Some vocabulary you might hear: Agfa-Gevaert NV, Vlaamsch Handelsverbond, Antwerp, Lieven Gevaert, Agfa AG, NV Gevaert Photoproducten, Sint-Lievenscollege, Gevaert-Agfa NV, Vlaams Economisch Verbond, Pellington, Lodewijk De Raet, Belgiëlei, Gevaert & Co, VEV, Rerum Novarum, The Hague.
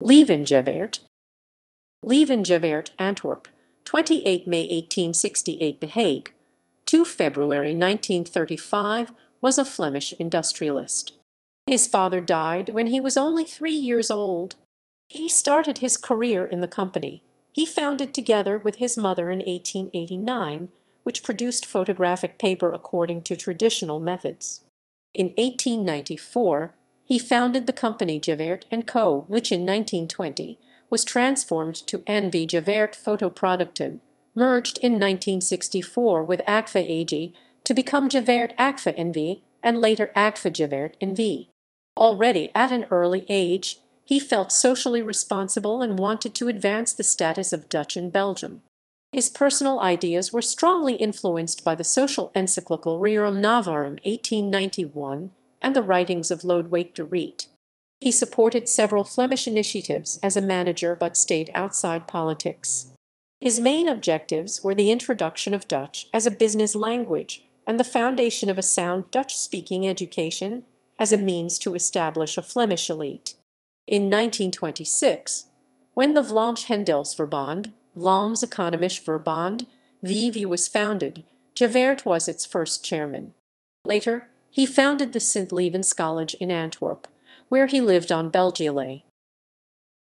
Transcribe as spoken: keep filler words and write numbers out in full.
Lieven Gevaert, Lieven Gevaert Antwerp, twenty-eighth May eighteen sixty-eight. The Hague, second of February nineteen thirty-five, was a Flemish industrialist. His father died when he was only three years old. He started his career in the company he founded together with his mother in eighteen eighty-nine, which produced photographic paper according to traditional methods. In eighteen ninety-four, he founded the company Gevaert and Co., which in nineteen twenty was transformed to N V Gevaert Photoproducten, merged in nineteen sixty-four with Agfa A G to become Gevaert Agfa N V and later Agfa-Gevaert N V. Already at an early age, he felt socially responsible and wanted to advance the status of Dutch in Belgium. His personal ideas were strongly influenced by the social encyclical Rerum Novarum eighteen ninety-one and the writings of Lodewijk De Raet. He supported several Flemish initiatives as a manager but stayed outside politics. His main objectives were the introduction of Dutch as a business language and the foundation of a sound Dutch-speaking education as a means to establish a Flemish elite. In nineteen twenty-six, when the Vlaamsch Handelsverbond, Vlaams Economisch Verbond, V E V, was founded, Gevaert was its first chairman. Later, he founded the Sint-Lievenscollege in Antwerp, where he lived on Belgiëlei.